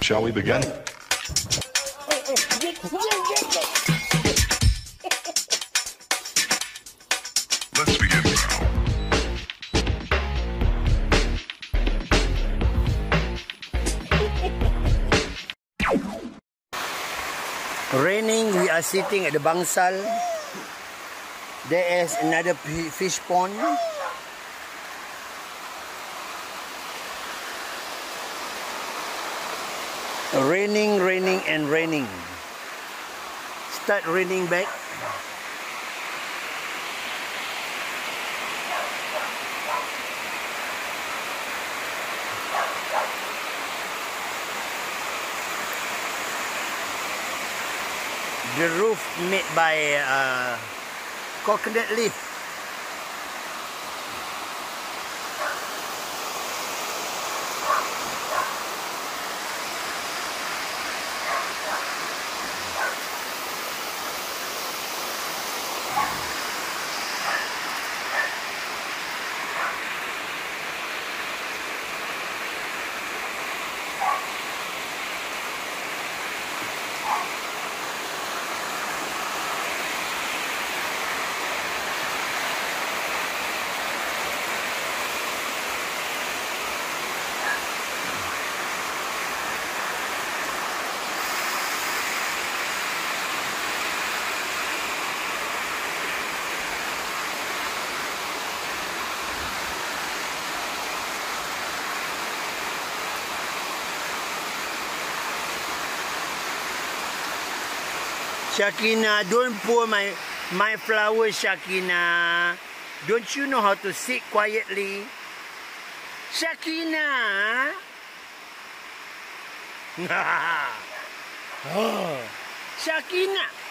Shall we begin? Let's begin now. Raining, we are sitting at the Bangsal. There is another fish pond. Raining, raining and raining. Start raining back. The roof made by coconut leaf. Shakina, don't pour my flowers, Shakina. Don't you know how to sit quietly? Shakina! Shakina!